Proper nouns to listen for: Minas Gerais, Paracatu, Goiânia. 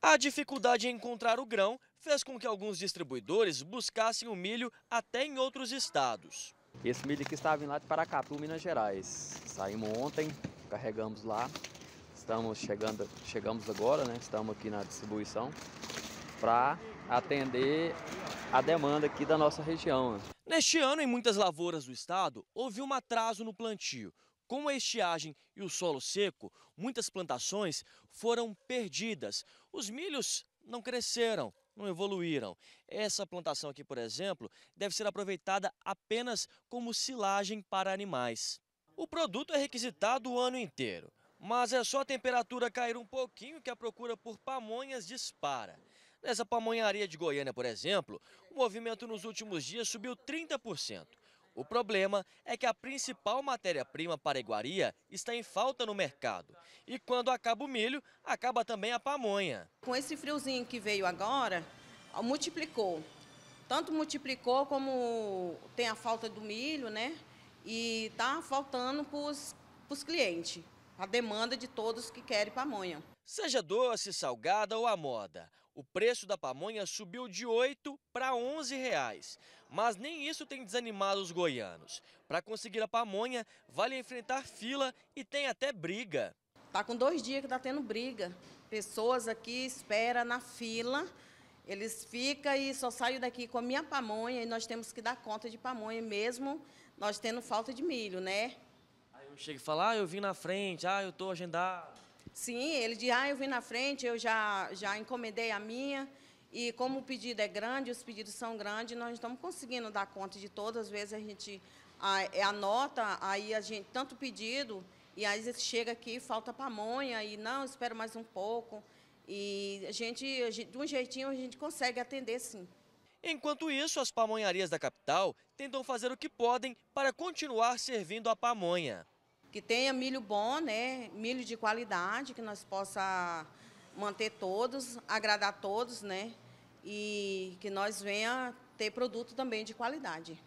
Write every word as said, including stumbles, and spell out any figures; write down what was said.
A dificuldade em encontrar o grão fez com que alguns distribuidores buscassem o milho até em outros estados. Esse milho aqui está vindo lá de Paracatu, Minas Gerais. Saímos ontem, carregamos lá, estamos chegando, chegamos agora, né? Estamos aqui na distribuição para atender a demanda aqui da nossa região. Neste ano, em muitas lavouras do estado, houve um atraso no plantio. Com a estiagem e o solo seco, muitas plantações foram perdidas. Os milhos não cresceram, não evoluíram. Essa plantação aqui, por exemplo, deve ser aproveitada apenas como silagem para animais. O produto é requisitado o ano inteiro, mas é só a temperatura cair um pouquinho que a procura por pamonhas dispara. Nessa pamonharia de Goiânia, por exemplo, o movimento nos últimos dias subiu trinta por cento. O problema é que a principal matéria-prima para iguaria está em falta no mercado. E quando acaba o milho, acaba também a pamonha. Com esse friozinho que veio agora, multiplicou. Tanto multiplicou como tem a falta do milho, né? E está faltando para os clientes. A demanda de todos que querem pamonha. Seja doce, salgada ou à moda, o preço da pamonha subiu de oito reais para onze reais. Mas nem isso tem desanimado os goianos. Para conseguir a pamonha, vale enfrentar fila e tem até briga. Está com dois dias que está tendo briga. Pessoas aqui esperam na fila, eles ficam e só saio daqui com a minha pamonha e nós temos que dar conta de pamonha mesmo, nós tendo falta de milho, né? Chega e fala, ah, eu vim na frente, ah, eu estou agendado. Sim, ele diz, ah, eu vim na frente, eu já, já encomendei a minha. E como o pedido é grande, os pedidos são grandes, nós estamos conseguindo dar conta de todas. Às vezes a gente anota, aí a gente, tanto pedido, e às vezes chega aqui, falta pamonha, e não, espero mais um pouco. E a gente, a gente, de um jeitinho, a gente consegue atender, sim. Enquanto isso, as pamonharias da capital tentam fazer o que podem para continuar servindo a pamonha. Que tenha milho bom, né? Milho de qualidade, que nós possa manter todos, agradar todos, né? E que nós venha ter produto também de qualidade.